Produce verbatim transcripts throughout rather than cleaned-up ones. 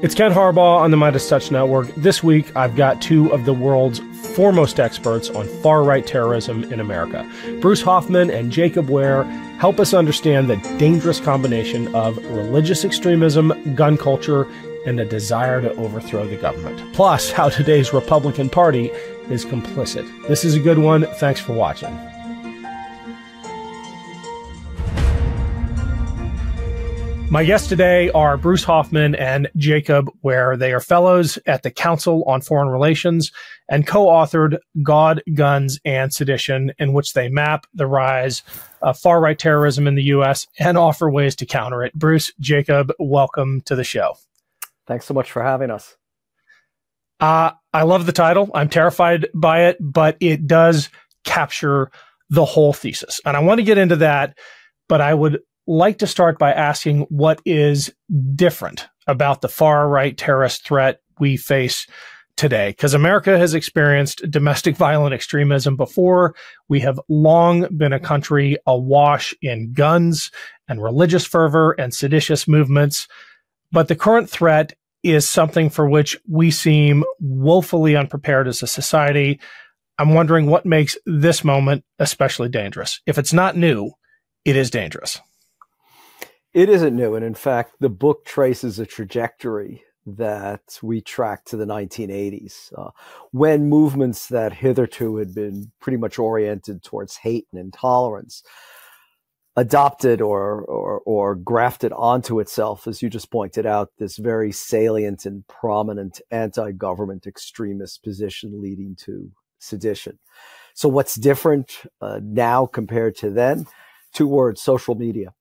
It's Ken Harbaugh on the Midas Touch Network. This week, I've got two of the world's foremost experts on far-right terrorism in America. Bruce Hoffman and Jacob Ware help us understand the dangerous combination of religious extremism, gun culture, and a desire to overthrow the government. Plus, how today's Republican Party is complicit. This is a good one. Thanks for watching. My guests today are Bruce Hoffman and Jacob Ware. They are fellows at the Council on Foreign Relations and co-authored God, Guns, and Sedition, in which they map the rise of far-right terrorism in the U S and offer ways to counter it. Bruce, Jacob, welcome to the show. Thanks so much for having us. Uh, I love the title. I'm terrified by it, but it does capture the whole thesis. And I want to get into that, but I would like to start by asking what is different about the far-right terrorist threat we face today, because America has experienced domestic violent extremism before. We have long been a country awash in guns and religious fervor and seditious movements, but the current threat is something for which we seem woefully unprepared as a society. I'm wondering what makes this moment especially dangerous. If it's not new, it is dangerous. It isn't new, and in fact, the book traces a trajectory that we track to the nineteen eighties, uh, when movements that hitherto had been pretty much oriented towards hate and intolerance adopted or, or, or grafted onto itself, as you just pointed out, this very salient and prominent anti-government extremist position leading to sedition. So what's different uh, now compared to then? Two words: social media.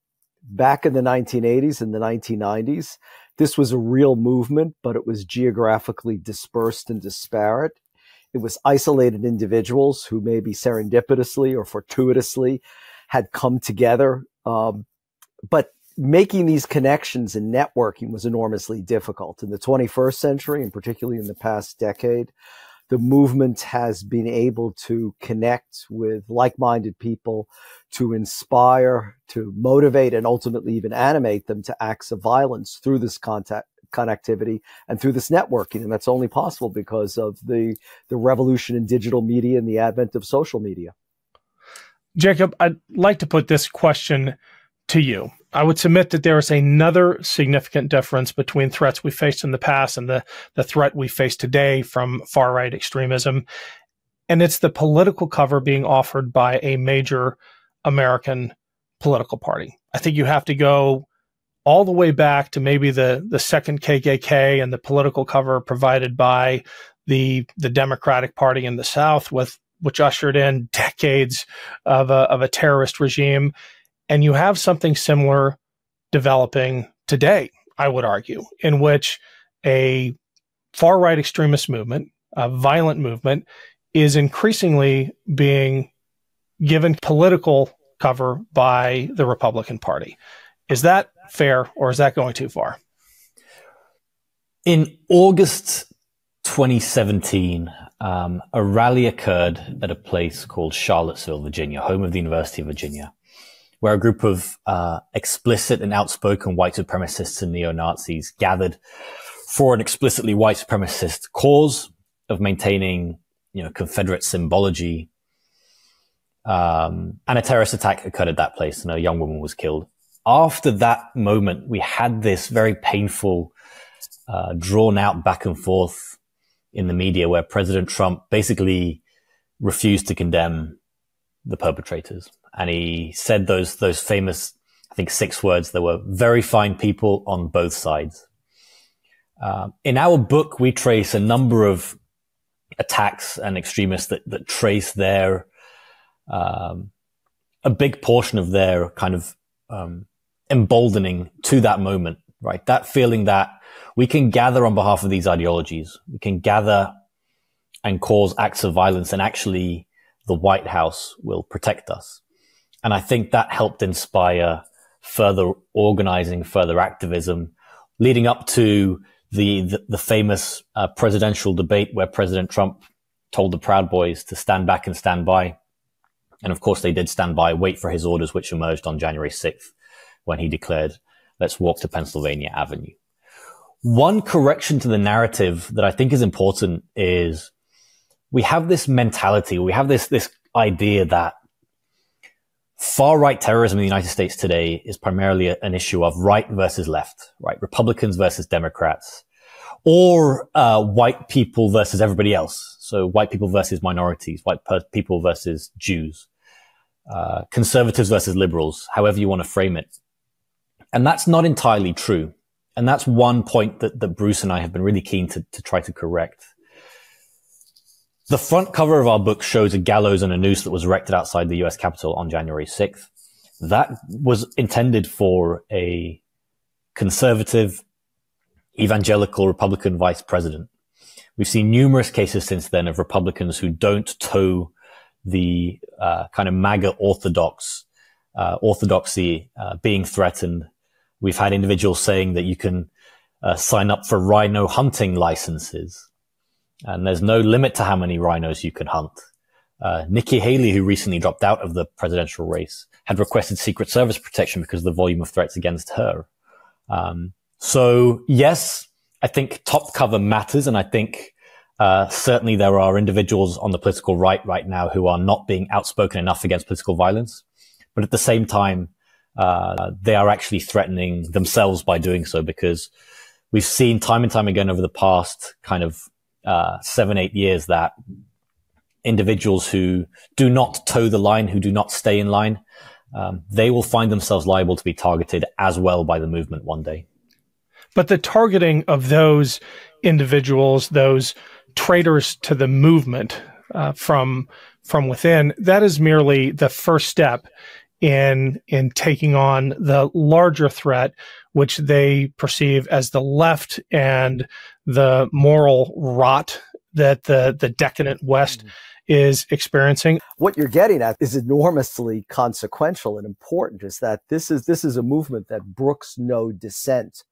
Back in the nineteen eighties and the nineteen nineties, this was a real movement, but it was geographically dispersed and disparate. It was isolated individuals who maybe serendipitously or fortuitously had come together. Um, but making these connections and networking was enormously difficult. In the twenty-first century, and particularly in the past decade, the movement has been able to connect with like-minded people, to inspire, to motivate, and ultimately even animate them to acts of violence through this contact, connectivity and through this networking. And that's only possible because of the, the revolution in digital media and the advent of social media. Jacob, I'd like to put this question to you. I would submit that there is another significant difference between threats we faced in the past and the, the threat we face today from far-right extremism, and it's the political cover being offered by a major American political party. I think you have to go all the way back to maybe the, the second K K K and the political cover provided by the, the Democratic Party in the South, with, which ushered in decades of a, of a terrorist regime. And you have something similar developing today, I would argue, in which a far-right extremist movement, a violent movement, is increasingly being given political cover by the Republican Party. Is that fair, or is that going too far? In August twenty seventeen, um, a rally occurred at a place called Charlottesville, Virginia, home of the University of Virginia, where a group of uh explicit and outspoken white supremacists and neo-Nazis gathered for an explicitly white supremacist cause of maintaining, you know, Confederate symbology. Um, and a terrorist attack occurred at that place, and a young woman was killed. After that moment, we had this very painful, uh, drawn out back and forth in the media where President Trump basically refused to condemn the perpetrators. And he said those, those famous, I think, six words. There were very fine people on both sides. Uh, in our book, we trace a number of attacks and extremists that, that trace their, um, a big portion of their kind of, um, emboldening to that moment, right? That feeling that we can gather on behalf of these ideologies. We can gather and cause acts of violence, and actually the White House will protect us. And I think that helped inspire further organizing, further activism, leading up to the the, the famous uh, presidential debate where President Trump told the Proud Boys to stand back and stand by. And of course, they did stand by, wait for his orders, which emerged on January sixth, when he declared, let's walk to Pennsylvania Avenue. One correction to the narrative that I think is important is we have this mentality, we have this, this idea that far-right terrorism in the United States today is primarily an issue of right versus left, right? Republicans versus Democrats, or uh, white people versus everybody else. So white people versus minorities, white people versus Jews, uh, conservatives versus liberals, however you want to frame it. And that's not entirely true. And that's one point that, that Bruce and I have been really keen to, to try to correct. The front cover of our book shows a gallows and a noose that was erected outside the U S Capitol on January sixth. That was intended for a conservative, evangelical Republican vice president. We've seen numerous cases since then of Republicans who don't toe the uh, kind of MAGA orthodox uh, orthodoxy uh, being threatened. We've had individuals saying that you can uh, sign up for rhino hunting licenses, and there's no limit to how many rhinos you can hunt. Uh, Nikki Haley, who recently dropped out of the presidential race, had requested Secret Service protection because of the volume of threats against her. Um, so yes, I think top cover matters. And I think, uh, certainly there are individuals on the political right right now who are not being outspoken enough against political violence. But at the same time, uh, they are actually threatening themselves by doing so, because we've seen time and time again over the past kind of Uh, seven, eight years that individuals who do not toe the line, who do not stay in line, um, they will find themselves liable to be targeted as well by the movement one day. But the targeting of those individuals, those traitors to the movement uh, from from within, that is merely the first step in in taking on the larger threat, which they perceive as the left and the moral rot that the, the decadent West mm. is experiencing. What you're getting at is enormously consequential and important, is that this is, this is a movement that brooks no dissent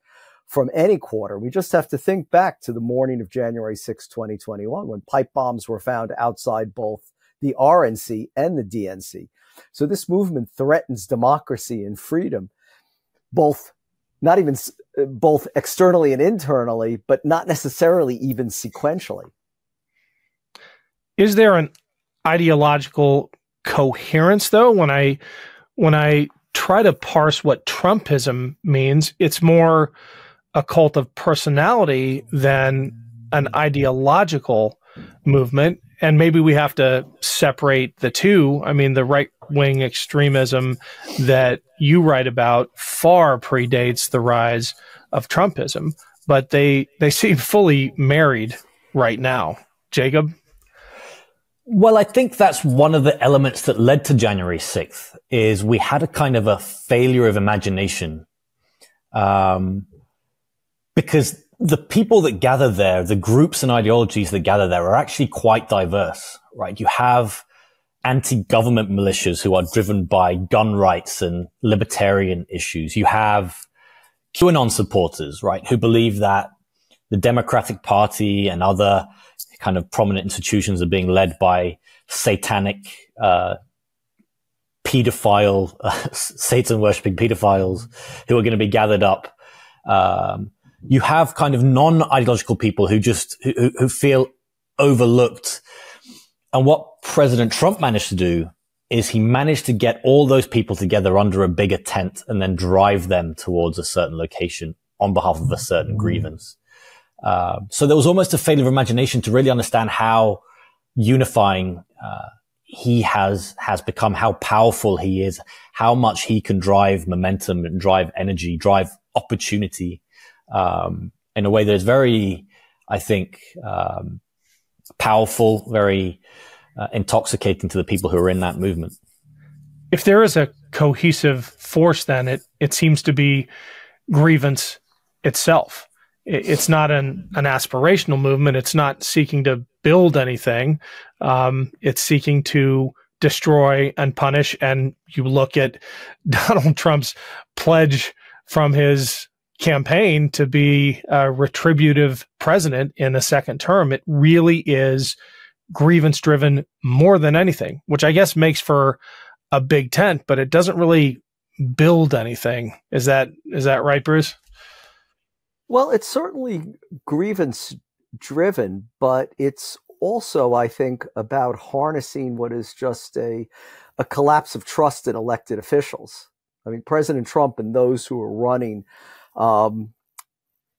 from any quarter. We just have to think back to the morning of January sixth, twenty twenty-one, when pipe bombs were found outside both the R N C and the D N C. So this movement threatens democracy and freedom, both not even both externally and internally, but not necessarily even sequentially. Is there an ideological coherence, though? When I, when I try to parse what Trumpism means, it's more a cult of personality than an ideological movement. And maybe we have to separate the two. I mean, the right-wing extremism that you write about far predates the rise of Trumpism, but they, they seem fully married right now. Jacob? Well, I think that's one of the elements that led to January sixth, is we had a kind of a failure of imagination, um, because the people that gather there, the groups and ideologies that gather there are actually quite diverse, right? You have anti-government militias who are driven by gun rights and libertarian issues. You have QAnon supporters, right, who believe that the Democratic Party and other kind of prominent institutions are being led by satanic, uh, pedophile, uh, Satan-worshipping pedophiles who are going to be gathered up. Um, You have kind of non-ideological people who just, who, who feel overlooked. And what President Trump managed to do is he managed to get all those people together under a bigger tent and then drive them towards a certain location on behalf of a certain grievance. Uh, so there was almost a failure of imagination to really understand how unifying uh, he has, has become, how powerful he is, how much he can drive momentum and drive energy, drive opportunity. Um, in a way that is very, I think, um, powerful, very uh, intoxicating to the people who are in that movement. If there is a cohesive force, then it, it seems to be grievance itself. It, it's not an, an aspirational movement. It's not seeking to build anything. Um, it's seeking to destroy and punish. And you look at Donald Trump's pledge from his campaign to be a retributive president in a second term. It really is grievance driven more than anything, which I guess makes for a big tent, but it doesn't really build anything. Is that, is that right, Bruce? Well, it's certainly grievance-driven, but it's also, I think, about harnessing what is just a, a collapse of trust in elected officials. I mean, President Trump and those who are running um,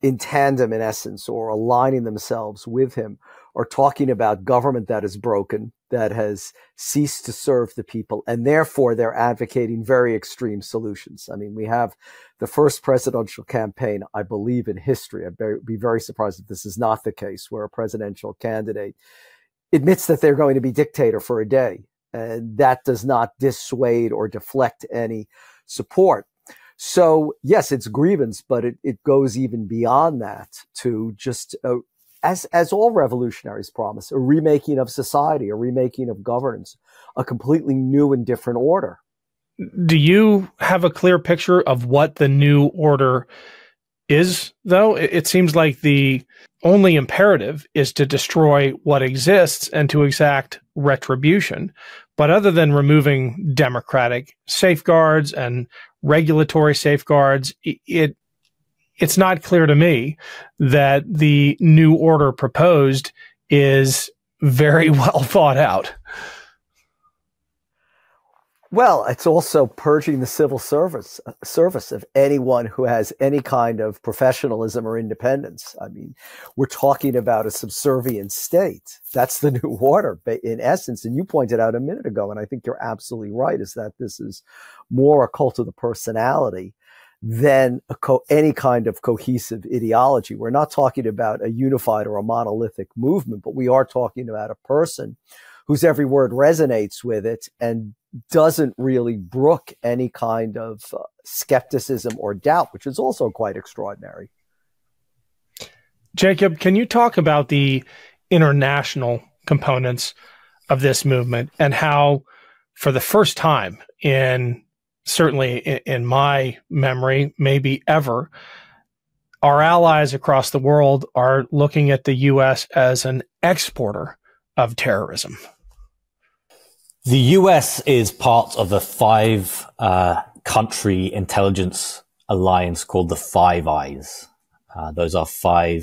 in tandem, in essence, or aligning themselves with him, are talking about government that is broken, that has ceased to serve the people, and therefore they're advocating very extreme solutions. I mean, we have the first presidential campaign, I believe, in history. I'd be very surprised if this is not the case, where a presidential candidate admits that they're going to be dictator for a day, and that does not dissuade or deflect any support. So yes, it's grievance, but it, it goes even beyond that to just a, As, as all revolutionaries promise, a remaking of society, a remaking of governance, a completely new and different order. Do you have a clear picture of what the new order is, though? It, it seems like the only imperative is to destroy what exists and to exact retribution. But other than removing democratic safeguards and regulatory safeguards, it, it it's not clear to me that the new order proposed is very well thought out. Well, it's also purging the civil service service of anyone who has any kind of professionalism or independence. I mean, we're talking about a subservient state. That's the new order, in essence. And you pointed out a minute ago, and I think you're absolutely right, is that this is more a cult of the personality than a co any kind of cohesive ideology. We're not talking about a unified or a monolithic movement, but we are talking about a person whose every word resonates with it and doesn't really brook any kind of uh, skepticism or doubt, which is also quite extraordinary. Jacob, can you talk about the international components of this movement and how, for the first time in certainly in my memory, maybe ever, our allies across the world are looking at the U S as an exporter of terrorism? The U S is part of a five uh, country intelligence alliance called the Five Eyes. Uh, those are five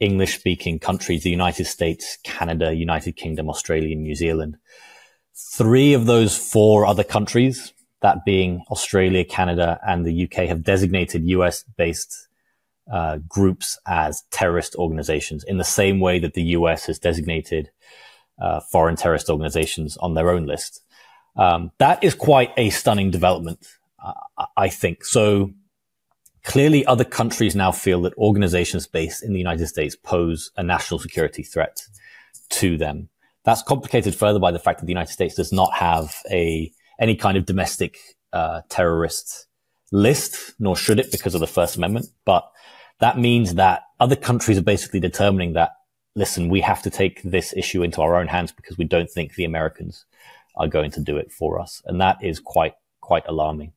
English-speaking countries: the United States, Canada, United Kingdom, Australia, and New Zealand. Three of those four other countries, that being Australia, Canada, and the U K, have designated U S-based uh, groups as terrorist organizations in the same way that the U S has designated uh, foreign terrorist organizations on their own list. Um, that is quite a stunning development, uh, I think. So clearly other countries now feel that organizations based in the United States pose a national security threat to them. That's complicated further by the fact that the United States does not have a any kind of domestic uh, terrorist list, nor should it, because of the First Amendment. But that means that other countries are basically determining that, listen, we have to take this issue into our own hands because we don't think the Americans are going to do it for us. And that is quite, quite alarming.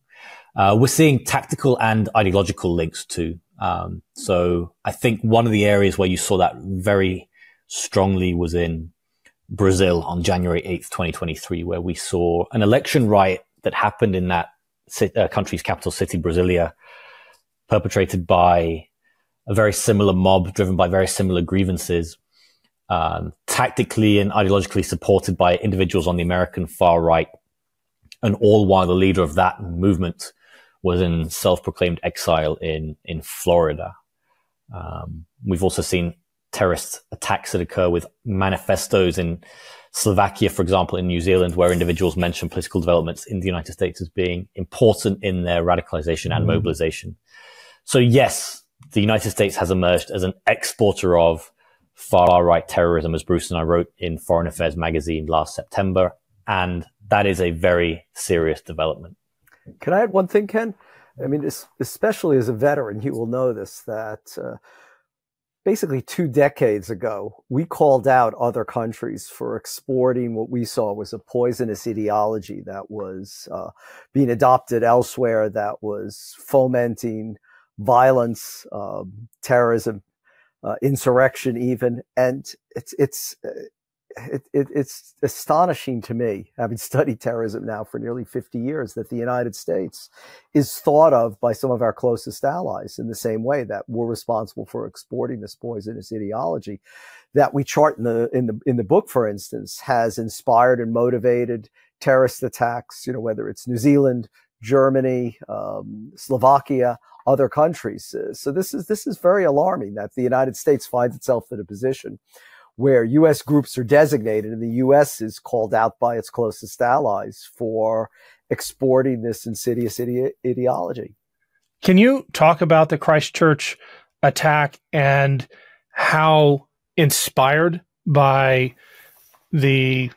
Uh, we're seeing tactical and ideological links too. Um, so I think one of the areas where you saw that very strongly was in Brazil on January eighth, twenty twenty-three, where we saw an election riot that happened in that uh, country's capital city, Brasilia, perpetrated by a very similar mob, driven by very similar grievances, um, tactically and ideologically supported by individuals on the American far right, and all while the leader of that movement was in self-proclaimed exile in, in Florida. Um, we've also seen terrorist attacks that occur with manifestos in Slovakia, for example, in New Zealand, where individuals mention political developments in the United States as being important in their radicalization and mobilization. So yes, the United States has emerged as an exporter of far-right terrorism, as Bruce and I wrote in Foreign Affairs magazine last September, and that is a very serious development. Can I add one thing, Ken? I mean, especially as a veteran, you will know this, that uh, basically two decades ago, we called out other countries for exporting what we saw was a poisonous ideology that was uh, being adopted elsewhere, that was fomenting violence, um, terrorism, uh, insurrection even. And it's, it's, it, it, it's astonishing to me, having studied terrorism now for nearly fifty years, that the United States is thought of by some of our closest allies in the same way that we're responsible for exporting this poisonous ideology that we chart in the, in the, in the book, for instance, has inspired and motivated terrorist attacks, you know, whether it's New Zealand, Germany, um, Slovakia, other countries. Uh, so this is, this is very alarming that the United States finds itself in a position where U S groups are designated and the U S is called out by its closest allies for exporting this insidious ide ideology. Can you talk about the Christchurch attack and how inspired by the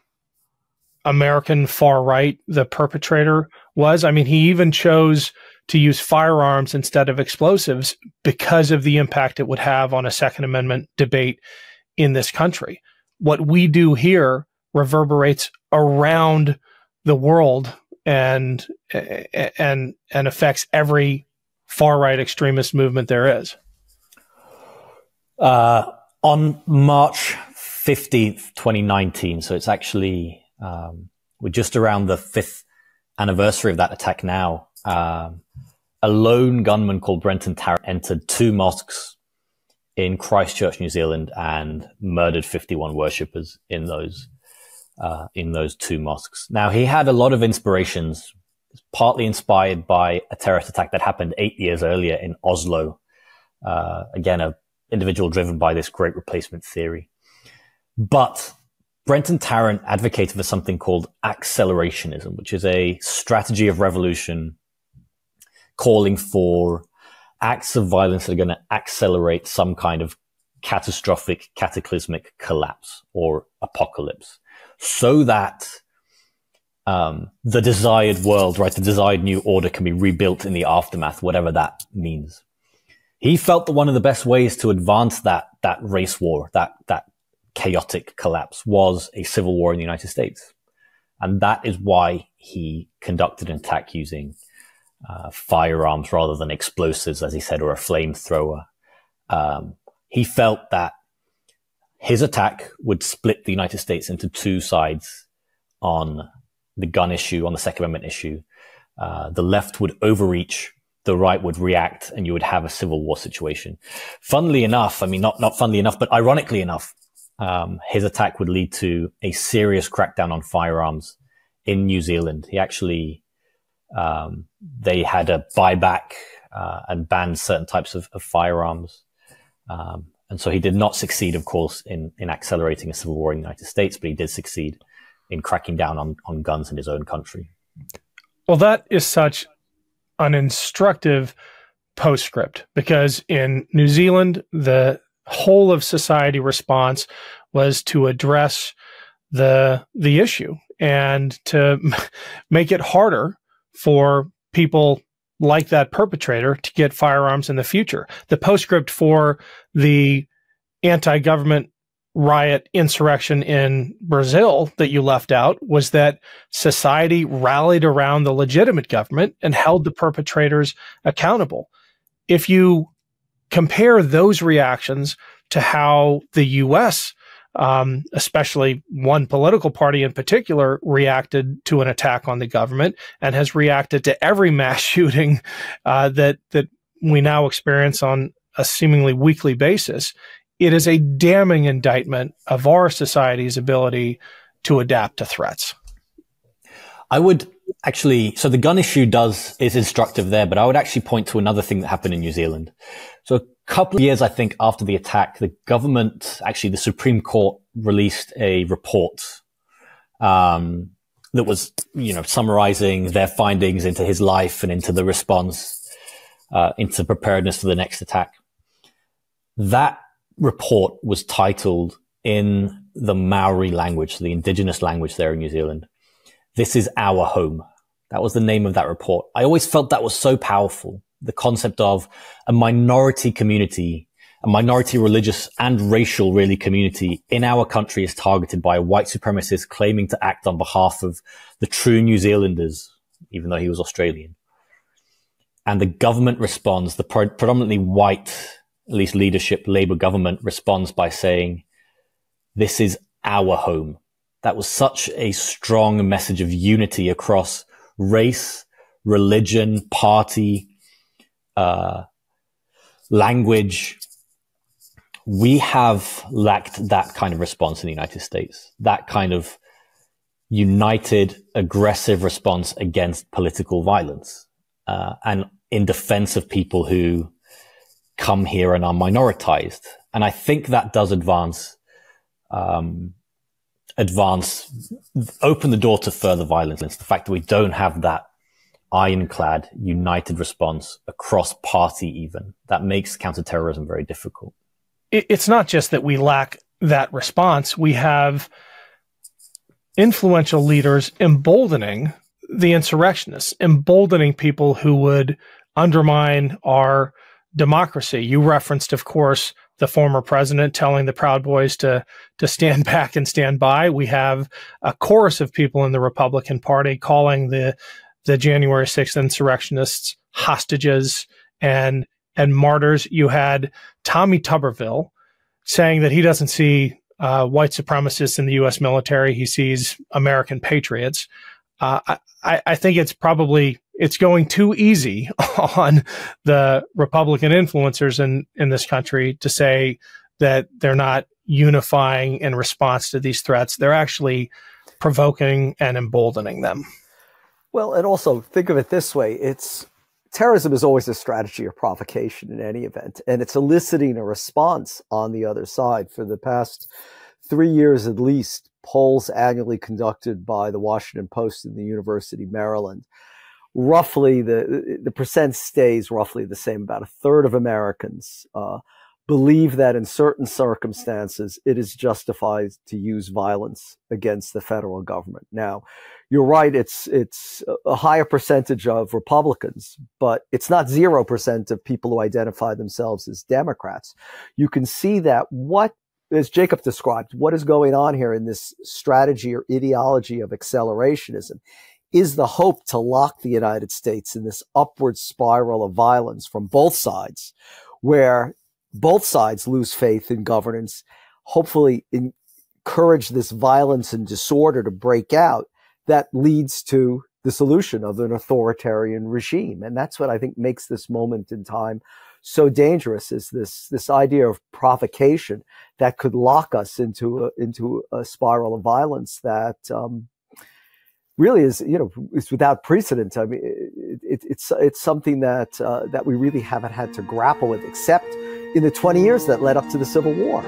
American far right the perpetrator was? I mean, he even chose to use firearms instead of explosives because of the impact it would have on a Second Amendment debate in this country. What we do here reverberates around the world and and and affects every far-right extremist movement there is. Uh, on March fifteenth, twenty nineteen, so it's actually, um, we're just around the fifth anniversary of that attack now, um, a lone gunman called Brenton Tarrant entered two mosques in Christchurch, New Zealand, and murdered fifty-one worshippers in those uh, in those two mosques. Now, he had a lot of inspirations, partly inspired by a terrorist attack that happened eight years earlier in Oslo. Uh, again, an individual driven by this great replacement theory. But Brenton Tarrant advocated for something called accelerationism, which is a strategy of revolution calling for acts of violence that are going to accelerate some kind of catastrophic, cataclysmic collapse or apocalypse, so that um, the desired world, right, the desired new order can be rebuilt in the aftermath, whatever that means. He felt that one of the best ways to advance that that race war, that that chaotic collapse, was a civil war in the United States, and that is why he conducted an attack using Uh, firearms rather than explosives, as he said, or a flamethrower. Um, he felt that his attack would split the United States into two sides on the gun issue, on the Second Amendment issue. Uh, the left would overreach, the right would react, and you would have a civil war situation. Funnily enough, I mean, not, not funnily enough, but ironically enough, um, his attack would lead to a serious crackdown on firearms in New Zealand. He actually... Um, they had a buyback uh, and banned certain types of, of firearms. Um, and so he did not succeed, of course, in, in accelerating a civil war in the United States, but he did succeed in cracking down on, on guns in his own country. Well, that is such an instructive postscript, because in New Zealand, the whole of society response was to address the, the issue and to make it harder for people like that perpetrator to get firearms in the future. The postscript for the anti-government riot insurrection in Brazil that you left out was that society rallied around the legitimate government and held the perpetrators accountable. If you compare those reactions to how the U S, Um, especially one political party in particular, reacted to an attack on the government and has reacted to every mass shooting uh, that that we now experience on a seemingly weekly basis, it is a damning indictment of our society's ability to adapt to threats. I would actually, so the gun issue does is instructive there, but I would actually point to another thing that happened in New Zealand. So a couple of years, I think, after the attack, the government, actually the Supreme Court, released a report um, that was, you know, summarizing their findings into his life and into the response, uh, into preparedness for the next attack. That report was titled in the Maori language, so the indigenous language there in New Zealand, "This is our home." That was the name of that report. I always felt that was so powerful, the concept of a minority community, a minority religious and racial, really, community in our country is targeted by a white supremacist claiming to act on behalf of the true New Zealanders, even though he was Australian. And the government responds, the pre predominantly white, at least leadership, Labour government responds by saying, "This is our home. That was such a strong message of unity across race, religion, party, uh, language. We have lacked that kind of response in the United States, that kind of united, aggressive response against political violence, uh, and in defense of people who come here and are minoritized. And I think that does advance, um, advance, open the door to further violence. It's the fact that we don't have that ironclad, united response across party even. That makes counterterrorism very difficult. It's not just that we lack that response. We have influential leaders emboldening the insurrectionists, emboldening people who would undermine our democracy. You referenced, of course, the former president telling the Proud Boys to, to stand back and stand by. We have a chorus of people in the Republican Party calling the, the January sixth insurrectionists hostages and, and martyrs. You had Tommy Tuberville saying that he doesn't see uh, white supremacists in the U S military. He sees American patriots. Uh, I, I think it's probably, it's going too easy on the Republican influencers in, in this country to say that they're not unifying in response to these threats. They're actually provoking and emboldening them. Well, and also think of it this way. It's, terrorism is always a strategy of provocation in any event, and it's eliciting a response on the other side. For the past three years at least, polls annually conducted by the Washington Post and the University of Maryland, roughly the, the percent stays roughly the same. About a third of Americans uh, believe that in certain circumstances, it is justified to use violence against the federal government. Now, you're right, it's, it's a higher percentage of Republicans, but it's not zero percent of people who identify themselves as Democrats. You can see that what as Jacob described, what is going on here in this strategy or ideology of accelerationism is the hope to lock the United States in this upward spiral of violence from both sides, where both sides lose faith in governance, hopefully encourage this violence and disorder to break out that leads to the solution of an authoritarian regime. And that's what I think makes this moment in time so dangerous, is this, this idea of provocation that could lock us into a, into a spiral of violence that um, really is, you know, is without precedent. I mean, it, it, it's, it's something that, uh, that we really haven't had to grapple with, except in the twenty years that led up to the Civil War.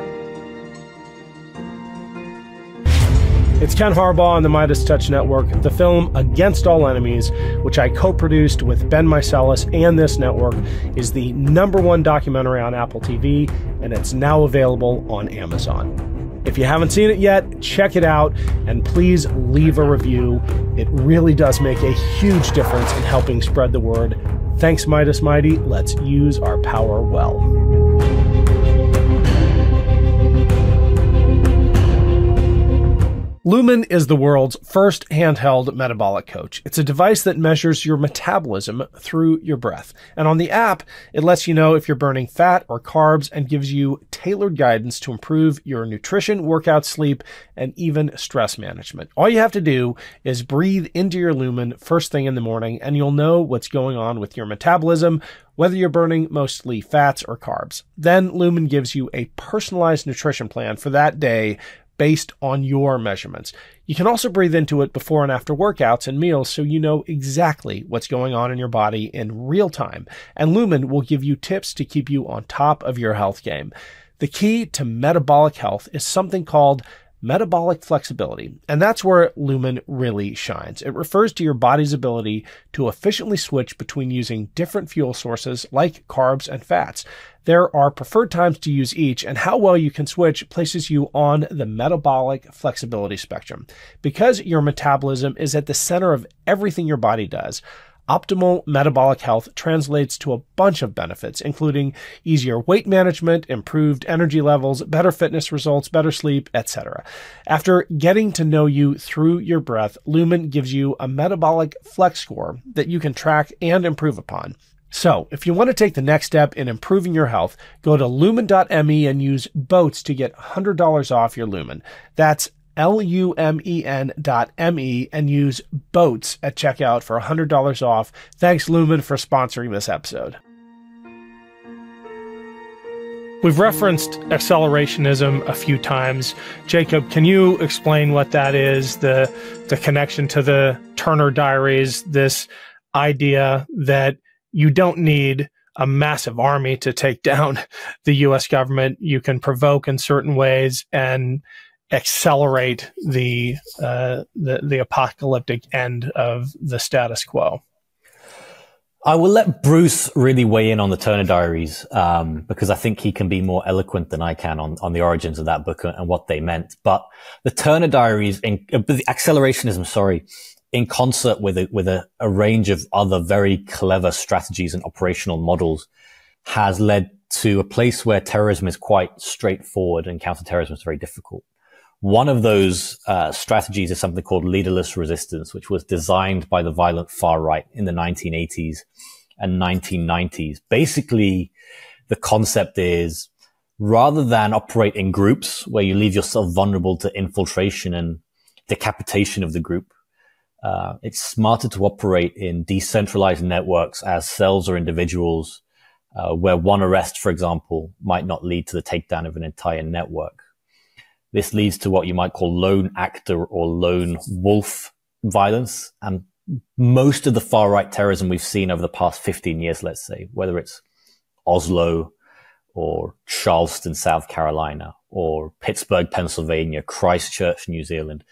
It's Ken Harbaugh on the Midas Touch Network. The film Against All Enemies, which I co-produced with Ben Mycelis and this network, is the number one documentary on Apple T V, and it's now available on Amazon. If you haven't seen it yet, check it out, and please leave a review. It really does make a huge difference in helping spread the word. Thanks, Midas Mighty. Let's use our power well. Lumen is the world's first handheld metabolic coach. It's a device that measures your metabolism through your breath. And on the app, it lets you know if you're burning fat or carbs and gives you tailored guidance to improve your nutrition, workout, sleep, and even stress management. All you have to do is breathe into your Lumen first thing in the morning, and you'll know what's going on with your metabolism, whether you're burning mostly fats or carbs. Then Lumen gives you a personalized nutrition plan for that day, based on your measurements. You can also breathe into it before and after workouts and meals, so you know exactly what's going on in your body in real time. And Lumen will give you tips to keep you on top of your health game. The key to metabolic health is something called metabolic flexibility, and that's where Lumen really shines. It refers to your body's ability to efficiently switch between using different fuel sources like carbs and fats. There are preferred times to use each, and how well you can switch places you on the metabolic flexibility spectrum. Because your metabolism is at the center of everything your body does, optimal metabolic health translates to a bunch of benefits, including easier weight management, improved energy levels, better fitness results, better sleep, et cetera. After getting to know you through your breath, Lumen gives you a metabolic flex score that you can track and improve upon. So, if you want to take the next step in improving your health, go to lumen dot m e and use BOATS to get one hundred dollars off your Lumen. That's L U M E N dot M E and use BOATS at checkout for one hundred dollars off. Thanks, Lumen, for sponsoring this episode. We've referenced accelerationism a few times. Jacob, can you explain what that is, the, the connection to the Turner Diaries, this idea that you don't need a massive army to take down the U S government. You can provoke in certain ways and accelerate the, uh, the, the apocalyptic end of the status quo. I will let Bruce really weigh in on the Turner Diaries, um, because I think he can be more eloquent than I can on, on the origins of that book and what they meant. But the Turner Diaries, in, uh, the accelerationism, sorry, in concert with a, with a, a range of other very clever strategies and operational models, has led to a place where terrorism is quite straightforward and counterterrorism is very difficult. One of those uh, strategies is something called leaderless resistance, which was designed by the violent far right in the nineteen eighties and nineteen nineties. Basically, the concept is, rather than operate in groups where you leave yourself vulnerable to infiltration and decapitation of the group, uh, it's smarter to operate in decentralized networks as cells or individuals, uh, where one arrest, for example, might not lead to the takedown of an entire network. This leads to what you might call lone actor or lone wolf violence. And most of the far right terrorism we've seen over the past fifteen years, let's say, whether it's Oslo or Charleston, South Carolina, or Pittsburgh, Pennsylvania, Christchurch, New Zealand,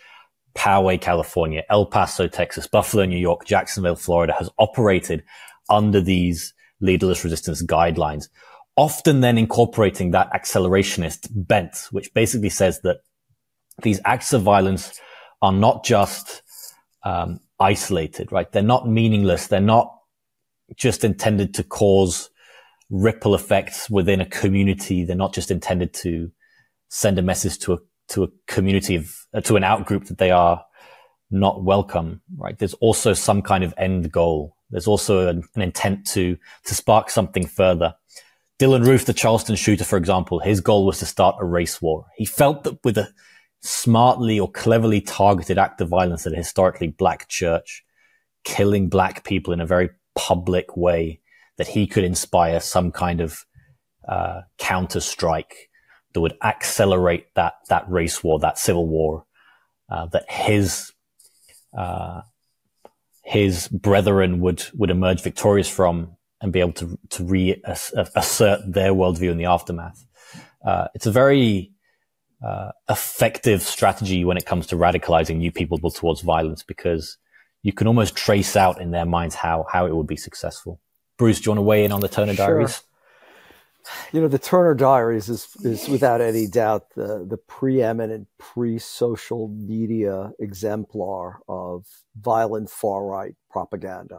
Poway, California, El Paso, Texas, Buffalo, New York, Jacksonville, Florida, has operated under these leaderless resistance guidelines, often then incorporating that accelerationist bent, which basically says that these acts of violence are not just um, isolated, right? They're not meaningless. They're not just intended to cause ripple effects within a community. They're not just intended to send a message to a, to a community of, uh, to an outgroup that they are not welcome, right? There's also some kind of end goal. There's also an, an intent to, to spark something further. Dylan Roof, the Charleston shooter, for example, his goal was to start a race war. He felt that with a smartly or cleverly targeted act of violence at a historically black church, killing black people in a very public way, that he could inspire some kind of uh, counter-strike that would accelerate that, that race war, that civil war, uh, that his, uh, his brethren would, would emerge victorious from, and be able to, to reassert their worldview in the aftermath. Uh, it's a very uh, effective strategy when it comes to radicalizing new people towards violence, because you can almost trace out in their minds how, how it would be successful. Bruce, do you want to weigh in on the Turner Sure. Diaries? You know, the Turner Diaries is, is without any doubt the, the preeminent pre-social media exemplar of violent far-right propaganda.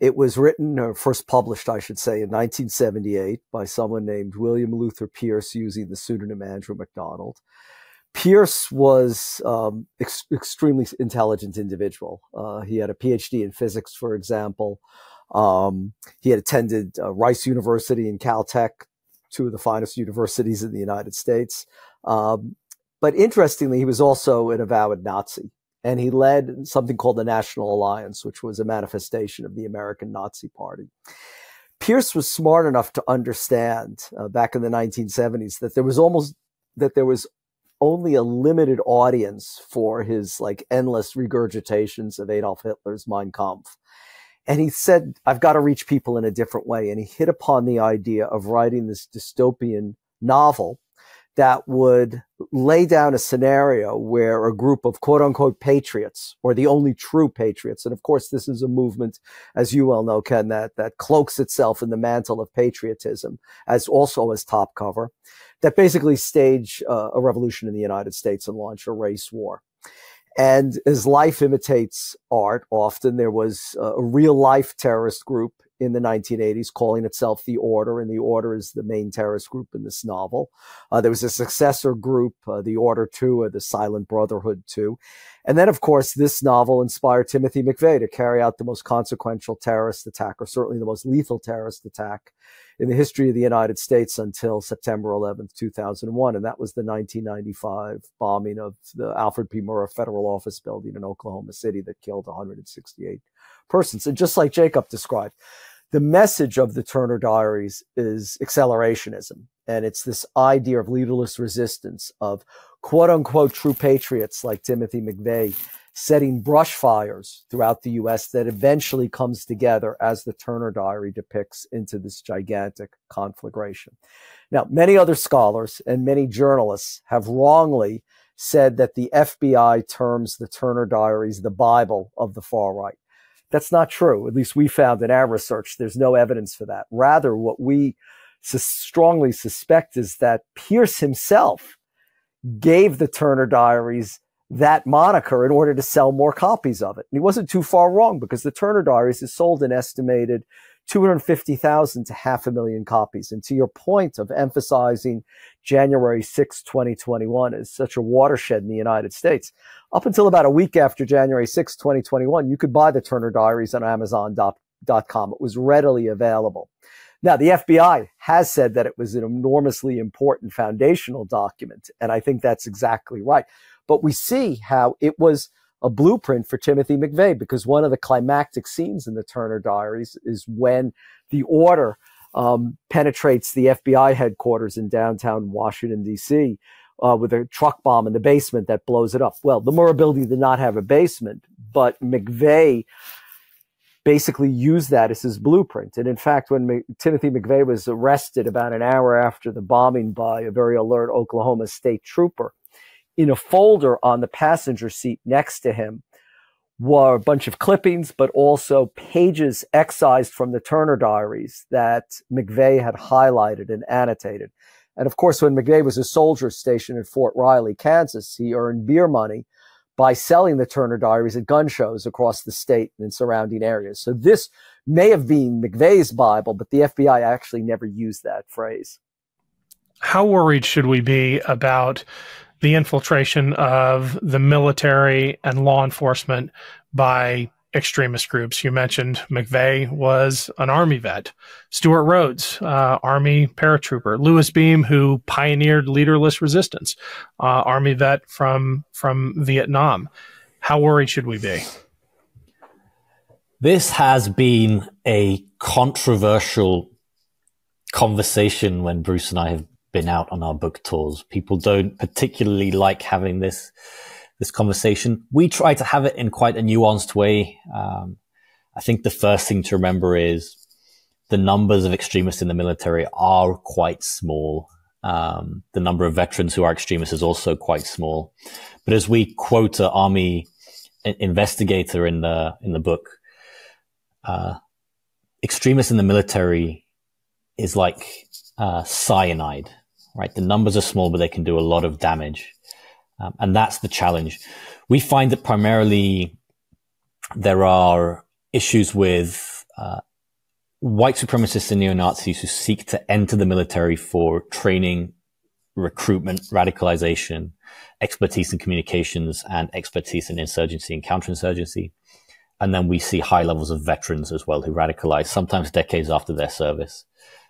It was written, or first published, I should say, in nineteen seventy-eight by someone named William Luther Pierce, using the pseudonym Andrew MacDonald. Pierce was um, ex extremely intelligent individual. Uh, he had a P H D in physics, for example. Um, he had attended uh, Rice University and Caltech, two of the finest universities in the United States. Um, but interestingly, he was also an avowed Nazi. And he led something called the National Alliance, which was a manifestation of the American Nazi Party. Pierce was smart enough to understand uh, back in the nineteen seventies that there was almost, that there was only a limited audience for his like endless regurgitations of Adolf Hitler's Mein Kampf. And he said, I've got to reach people in a different way. And he hit upon the idea of writing this dystopian novel that would lay down a scenario where a group of quote unquote patriots, or the only true patriots, and of course this is a movement, as you well know, Ken, that, that cloaks itself in the mantle of patriotism as also as top cover, that basically stage uh, a revolution in the United States and launch a race war. And as life imitates art, often there was a real life terrorist group in the nineteen eighties, calling itself The Order, and The Order is the main terrorist group in this novel. Uh, there was a successor group, uh, The Order two, or the Silent Brotherhood two. And then, of course, this novel inspired Timothy McVeigh to carry out the most consequential terrorist attack, or certainly the most lethal terrorist attack in the history of the United States until September eleventh, two thousand one. And that was the nineteen ninety-five bombing of the Alfred P. Murrah Federal Office Building in Oklahoma City that killed one hundred sixty-eight persons. And just like Jacob described, the message of the Turner Diaries is accelerationism. And it's this idea of leaderless resistance, of quote unquote true patriots like Timothy McVeigh setting brush fires throughout the U S that eventually comes together, as the Turner Diary depicts, into this gigantic conflagration. Now, many other scholars and many journalists have wrongly said that the F B I terms the Turner Diaries the Bible of the far right. That's not true. At least we found in our research, there's no evidence for that. Rather, what we sus- strongly suspect is that Pierce himself gave the Turner Diaries that moniker in order to sell more copies of it. And he wasn't too far wrong, because the Turner Diaries is sold an estimated two hundred fifty thousand to half a million copies. And to your point of emphasizing January sixth, twenty twenty-one as such a watershed in the United States, up until about a week after January sixth, twenty twenty-one, you could buy the Turner Diaries on Amazon dot com. It was readily available. Now, the F B I has said that it was an enormously important foundational document, and I think that's exactly right. But we see how it was a blueprint for Timothy McVeigh, because one of the climactic scenes in the Turner Diaries is when the Order um, penetrates the F B I headquarters in downtown Washington, D C, uh, with a truck bomb in the basement that blows it up. Well, the Murrah building did not have a basement, but McVeigh basically used that as his blueprint. And in fact, when M- Timothy McVeigh was arrested about an hour after the bombing by a very alert Oklahoma state trooper, in a folder on the passenger seat next to him were a bunch of clippings, but also pages excised from the Turner Diaries that McVeigh had highlighted and annotated. And of course, when McVeigh was a soldier stationed at Fort Riley, Kansas, he earned beer money by selling the Turner Diaries at gun shows across the state and in surrounding areas. So this may have been McVeigh's Bible, but the F B I actually never used that phrase. How worried should we be about the infiltration of the military and law enforcement by extremist groups? You mentioned McVeigh was an Army vet, Stuart Rhodes, uh, Army paratrooper, Louis Beam, who pioneered leaderless resistance, uh, Army vet from, from Vietnam. How worried should we be? This has been a controversial conversation when Bruce and I have been out on our book tours. People don't particularly like having this this conversation. We try to have it in quite a nuanced way. Um, I think the first thing to remember is the numbers of extremists in the military are quite small. Um, the number of veterans who are extremists is also quite small. But as we quote an Army investigator in the in the book, uh, extremists in the military is like uh, cyanide. Right, the numbers are small, but they can do a lot of damage. Um, and that's the challenge. We find that primarily there are issues with uh, white supremacists and neo-Nazis who seek to enter the military for training, recruitment, radicalization, expertise in communications, and expertise in insurgency and counterinsurgency. And then we see high levels of veterans as well who radicalize, sometimes decades after their service,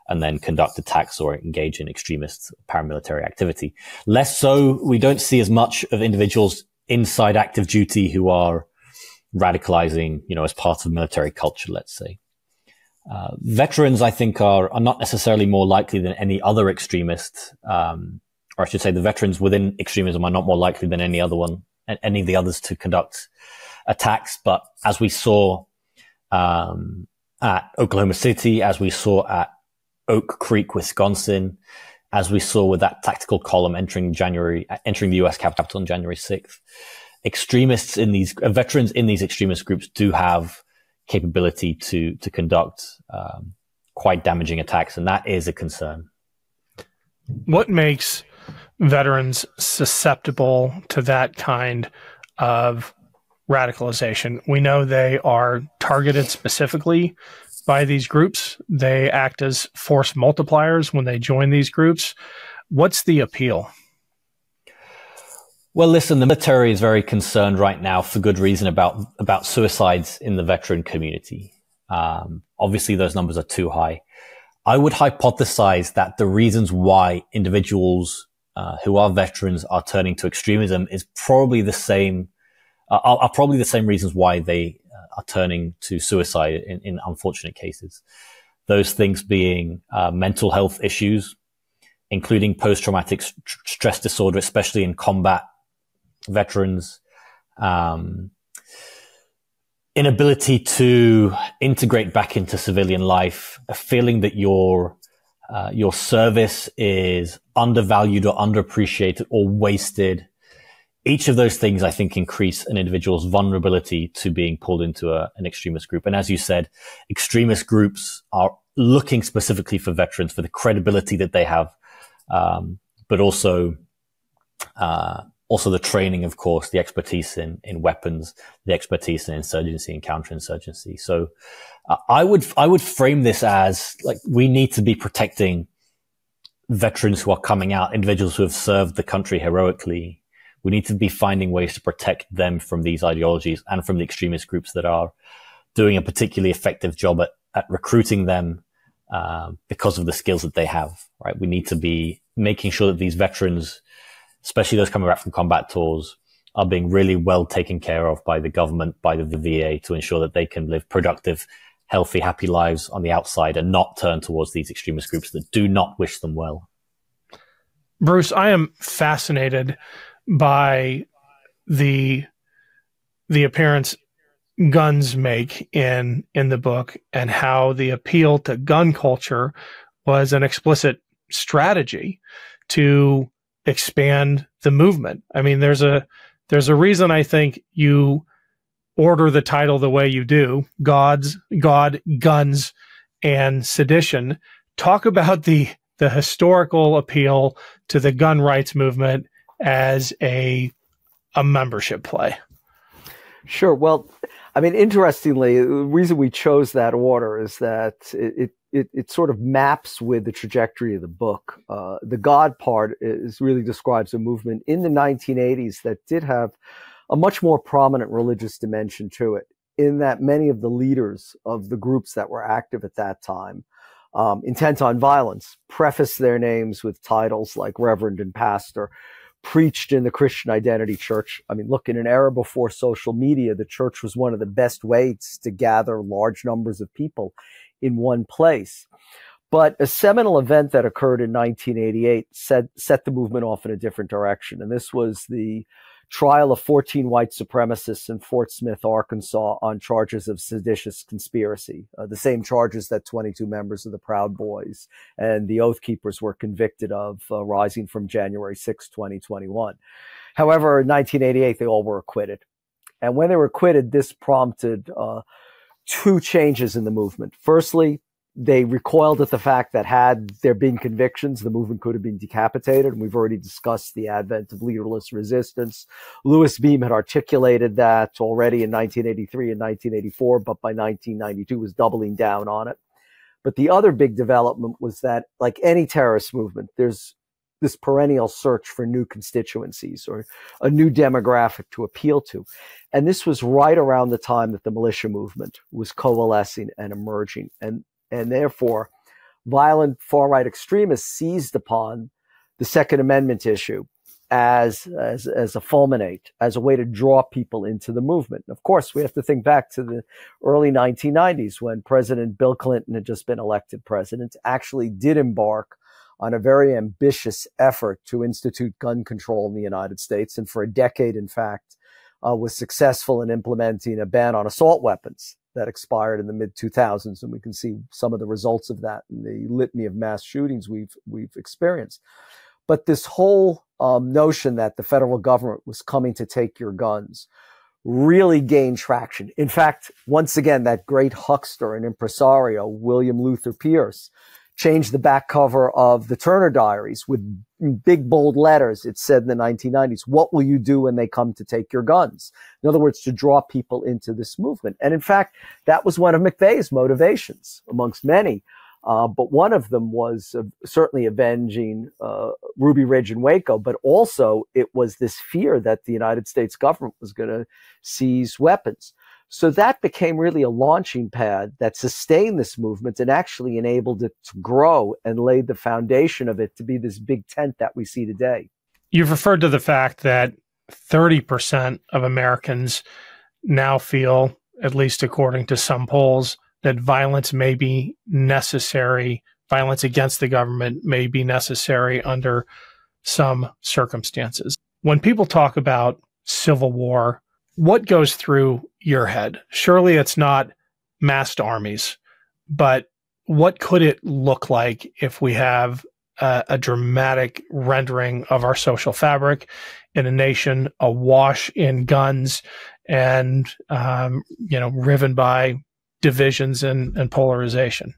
and then conduct attacks or engage in extremist paramilitary activity. Less so, we don't see as much of individuals inside active duty who are radicalizing, you know, as part of military culture, let's say. Uh, veterans, I think, are, are not necessarily more likely than any other extremist, um, or I should say the veterans within extremism are not more likely than any other one, any of the others to conduct attacks. But as we saw um, at Oklahoma City, as we saw at Oak Creek, Wisconsin, as we saw with that tactical column entering January, entering the U S Capitol on January sixth, extremists in these uh, veterans in these extremist groups do have capability to to conduct um, quite damaging attacks, and that is a concern. What makes veterans susceptible to that kind of radicalization? We know they are targeted specifically by these groups. They act as force multipliers when they join these groups. What's the appeal? Well, listen, the military is very concerned right now, for good reason, about about suicides in the veteran community. Um, obviously, those numbers are too high. I would hypothesize that the reasons why individuals uh, who are veterans are turning to extremism is probably the same, uh, are, are probably the same reasons why they uh, are turning to suicide in, in unfortunate cases. Those things being uh, mental health issues, including post-traumatic st- stress disorder, especially in combat veterans, um, inability to integrate back into civilian life, a feeling that your, uh, your service is undervalued or underappreciated or wasted. Each of those things, I think, increase an individual's vulnerability to being pulled into a, an extremist group. And as you said, extremist groups are looking specifically for veterans, for the credibility that they have, um, but also, uh, Also the training, of course, the expertise in, in weapons, the expertise in insurgency and counterinsurgency. So uh, I would, I would frame this as like, we need to be protecting veterans who are coming out, individuals who have served the country heroically. We need to be finding ways to protect them from these ideologies and from the extremist groups that are doing a particularly effective job at, at recruiting them uh, because of the skills that they have, right? We need to be making sure that these veterans, especially those coming back from combat tours, are being really well taken care of by the government, by the V A, to ensure that they can live productive, healthy, happy lives on the outside and not turn towards these extremist groups that do not wish them well. Bruce, I am fascinated by the the appearance guns make in, in the book, and how the appeal to gun culture was an explicit strategy to expand the movement. I mean, there's a, there's a reason I think you order the title the way you do, God's, God, Guns, and Sedition. Talk about the, the historical appeal to the gun rights movement as a, a membership play. Sure. Well, I mean, interestingly, the reason we chose that order is that it, it It, it sort of maps with the trajectory of the book. Uh, the God part is really describes a movement in the nineteen eighties that did have a much more prominent religious dimension to it, in that many of the leaders of the groups that were active at that time, um, intent on violence, prefaced their names with titles like Reverend and Pastor, preached in the Christian Identity Church. I mean, look, in an era before social media, the church was one of the best ways to gather large numbers of people in one place. But a seminal event that occurred in nineteen eighty-eight set, set the movement off in a different direction. And this was the trial of fourteen white supremacists in Fort Smith, Arkansas, on charges of seditious conspiracy, uh, the same charges that twenty-two members of the Proud Boys and the Oath Keepers were convicted of, uh, rising from January sixth, twenty twenty-one. However, in nineteen eighty-eight, they all were acquitted. And when they were acquitted, this prompted uh, two changes in the movement. Firstly, they recoiled at the fact that had there been convictions, the movement could have been decapitated. And we've already discussed the advent of leaderless resistance. Louis Beam had articulated that already in nineteen eighty-three and nineteen eighty-four, but by nineteen ninety-two was doubling down on it. But the other big development was that, like any terrorist movement, there's this perennial search for new constituencies or a new demographic to appeal to. And this was right around the time that the militia movement was coalescing and emerging. And, and therefore, violent far-right extremists seized upon the Second Amendment issue as, as, as a fulminate, as a way to draw people into the movement. And of course, we have to think back to the early nineteen nineties, when President Bill Clinton had just been elected president, actually did embark on a very ambitious effort to institute gun control in the United States. And for a decade, in fact, uh, was successful in implementing a ban on assault weapons that expired in the mid two thousands. And we can see some of the results of that in the litany of mass shootings we've, we've experienced. But this whole um, notion that the federal government was coming to take your guns really gained traction. In fact, once again, that great huckster and impresario, William Luther Pierce, changed the back cover of the Turner Diaries with big, bold letters. It said in the nineteen nineties, what will you do when they come to take your guns? In other words, to draw people into this movement. And in fact, that was one of McVeigh's motivations, amongst many. Uh, but one of them was uh, certainly avenging uh, Ruby Ridge and Waco, but also it was this fear that the United States government was going to seize weapons. So that became really a launching pad that sustained this movement and actually enabled it to grow and laid the foundation of it to be this big tent that we see today. You've referred to the fact that thirty percent of Americans now feel, at least according to some polls, that violence may be necessary, violence against the government may be necessary under some circumstances. When people talk about civil war, what goes through your head? Surely it's not massed armies, but what could it look like if we have a, a dramatic rendering of our social fabric in a nation awash in guns and, um, you know, riven by divisions and, and polarization?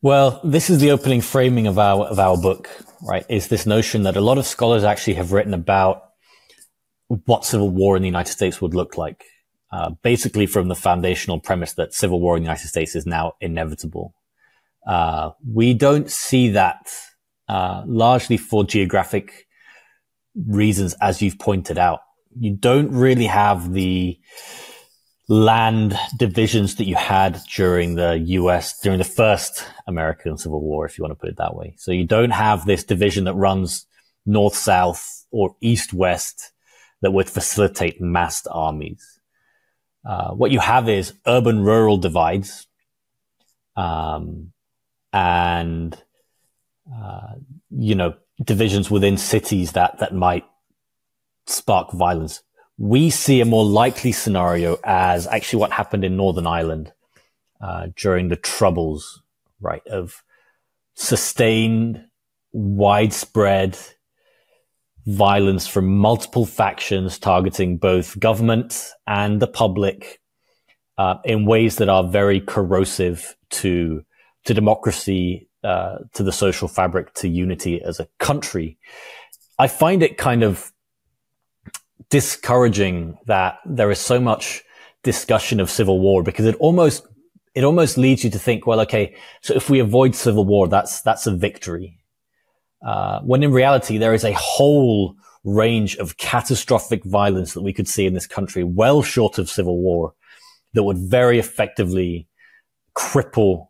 Well, this is the opening framing of our of our book, right? Is this notion that a lot of scholars actually have written about what civil war in the United States would look like, uh, basically from the foundational premise that civil war in the United States is now inevitable. Uh, we don't see that uh, largely for geographic reasons, as you've pointed out. You don't really have the land divisions that you had during the U S, during the first American Civil War, if you want to put it that way. So you don't have this division that runs north-south or east-west that would facilitate massed armies. Uh, what you have is urban-rural divides, um, and, uh, you know, divisions within cities that, that might spark violence. We see a more likely scenario as actually what happened in Northern Ireland uh, during the Troubles, right, of sustained, widespread violence from multiple factions targeting both government and the public uh, in ways that are very corrosive to, to democracy, uh, to the social fabric, to unity as a country. I find it kind of discouraging that there is so much discussion of civil war, because it almost, it almost leads you to think, well, okay, so if we avoid civil war, that's, that's a victory. Uh, when in reality, there is a whole range of catastrophic violence that we could see in this country, well short of civil war, that would very effectively cripple,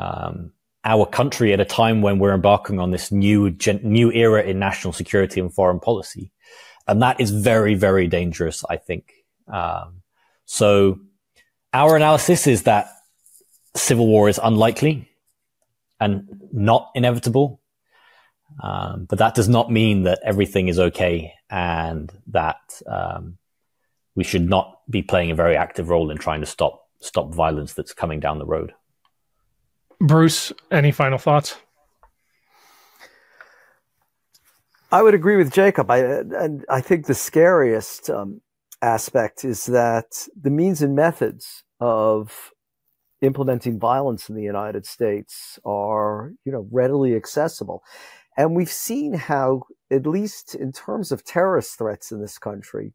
um, our country at a time when we're embarking on this new, gen new era in national security and foreign policy. And that is very, very dangerous, I think. Um, so our analysis is that civil war is unlikely and not inevitable. Um, but that does not mean that everything is okay and that, um, we should not be playing a very active role in trying to stop, stop violence that's coming down the road. Bruce, any final thoughts? I would agree with Jacob. I, and I think the scariest um, aspect is that the means and methods of implementing violence in the United States are, you know, readily accessible. And we've seen how, at least in terms of terrorist threats in this country,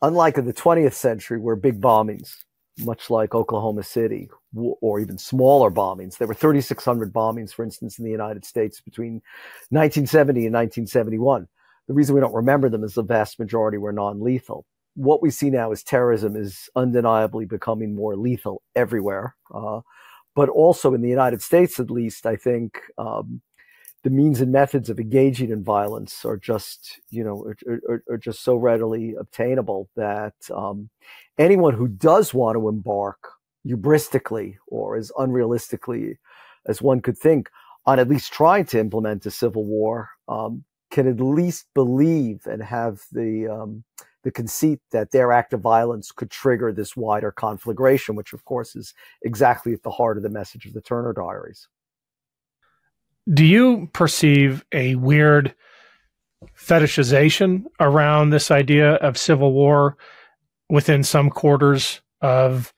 unlike in the twentieth century, where big bombings, much like Oklahoma City, or even smaller bombings. There were three thousand six hundred bombings, for instance, in the United States between nineteen seventy and nineteen seventy-one. The reason we don't remember them is the vast majority were non-lethal. What we see now is terrorism is undeniably becoming more lethal everywhere. Uh, but also in the United States, at least, I think um, the means and methods of engaging in violence are just, you know, are, are, are just so readily obtainable that um, anyone who does want to embark hubristically or as unrealistically as one could think on at least trying to implement a civil war um, can at least believe and have the um, the conceit that their act of violence could trigger this wider conflagration, which of course is exactly at the heart of the message of the Turner Diaries. Do you perceive a weird fetishization around this idea of civil war within some quarters of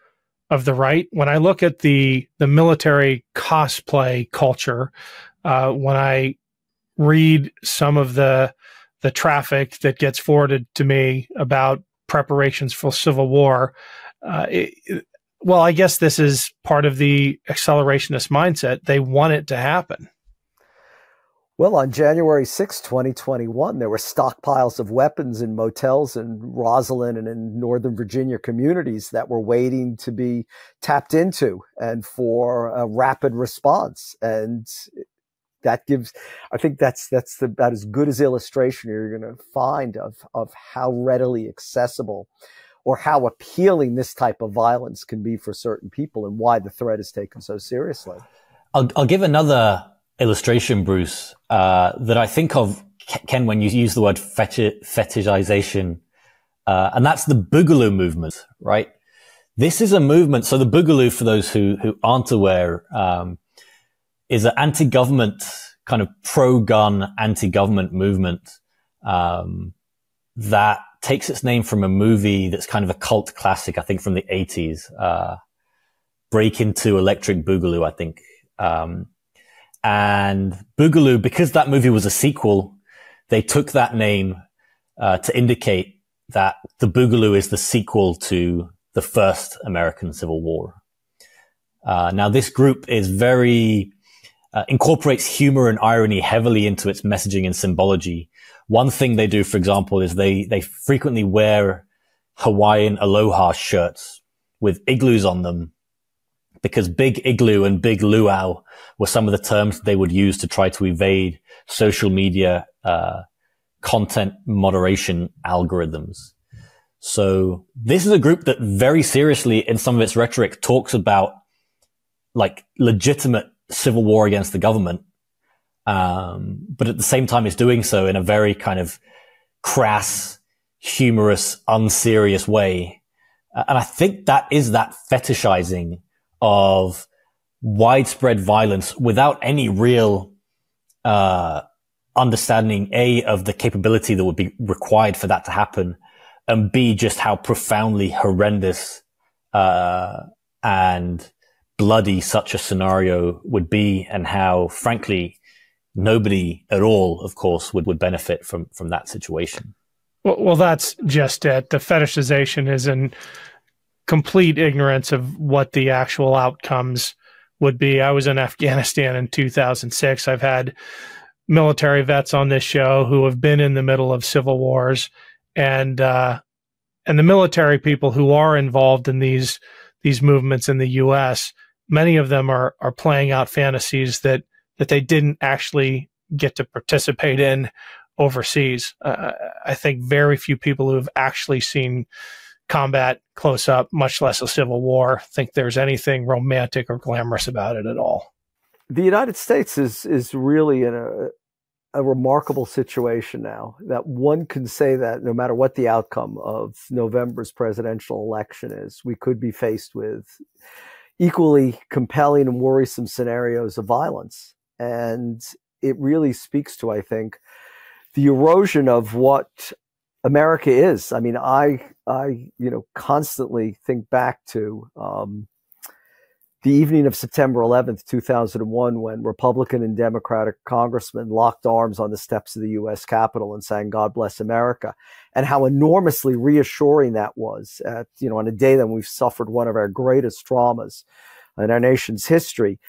of the right. When I look at the the military cosplay culture, uh, when I read some of the the traffic that gets forwarded to me about preparations for civil war, uh, it, it, well, I guess this is part of the accelerationist mindset. They want it to happen. Well, on January sixth, twenty twenty-one, there were stockpiles of weapons in motels in Roslyn and in Northern Virginia communities that were waiting to be tapped into and for a rapid response. And that gives, I think that's, that's the, about as good as illustration you're going to find of, of how readily accessible or how appealing this type of violence can be for certain people and why the threat is taken so seriously. I'll, I'll give another illustration, Bruce, uh, that I think of, Ken, when you use the word fetish, fetishization, uh, and that's the Boogaloo movement, right? This is a movement. So the Boogaloo, for those who, who aren't aware, um, is an anti-government kind of pro-gun anti-government movement, um, that takes its name from a movie that's kind of a cult classic, I think from the eighties, uh, Break Into Electric Boogaloo, I think, um, and Boogaloo, because that movie was a sequel, they took that name uh, to indicate that the Boogaloo is the sequel to the first American Civil War. Uh, now, this group is very, uh, incorporates humor and irony heavily into its messaging and symbology. One thing they do, for example, is they, they frequently wear Hawaiian aloha shirts with igloos on them, because big igloo and big luau were some of the terms they would use to try to evade social media uh, content moderation algorithms. So this is a group that very seriously, in some of its rhetoric, talks about like legitimate civil war against the government, um, but at the same time is doing so in a very kind of crass, humorous, unserious way. Uh, and I think that is that fetishizing of widespread violence without any real uh understanding, A, of the capability that would be required for that to happen, and B, just how profoundly horrendous uh and bloody such a scenario would be, and how, frankly, nobody at all, of course, would, would benefit from, from that situation. Well, well, that's just it. The fetishization is an complete ignorance of what the actual outcomes would be. I was in Afghanistan in two thousand six. I've had military vets on this show who have been in the middle of civil wars, and uh, and the military people who are involved in these these movements in the U S, many of them are are playing out fantasies that that they didn't actually get to participate in overseas. Uh, I think very few people who have actually seen combat close up, much less a civil war, think there's anything romantic or glamorous about it at all. The United States is is really in a, a remarkable situation now, that one can say that no matter what the outcome of November's presidential election is, we could be faced with equally compelling and worrisome scenarios of violence. And it really speaks to, I think, the erosion of what America is. I mean, I, I, you know, constantly think back to um, the evening of September eleventh, two thousand one, when Republican and Democratic congressmen locked arms on the steps of the U S Capitol and sang "God Bless America," and how enormously reassuring that was, at, you know, on a day that we've suffered one of our greatest traumas in our nation's history.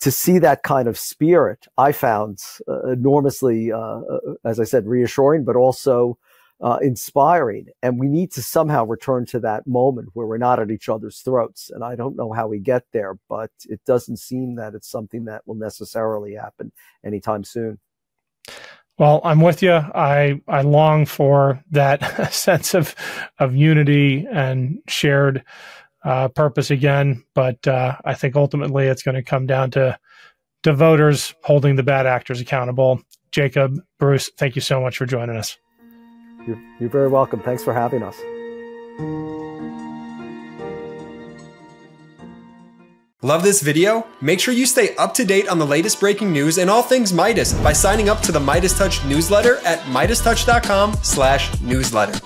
To see that kind of spirit, I found uh, enormously, uh, as I said, reassuring, but also Uh, inspiring. And we need to somehow return to that moment where we're not at each other's throats. And I don't know how we get there, but it doesn't seem that it's something that will necessarily happen anytime soon. Well, I'm with you. I, I long for that sense of, of unity and shared uh, purpose again. But uh, I think ultimately it's going to come down to, to voters holding the bad actors accountable. Jacob, Bruce, thank you so much for joining us. You're, you're very welcome. Thanks for having us. Love this video? Make sure you stay up to date on the latest breaking news and all things Midas by signing up to the Midas Touch newsletter at midas touch dot com slash newsletter.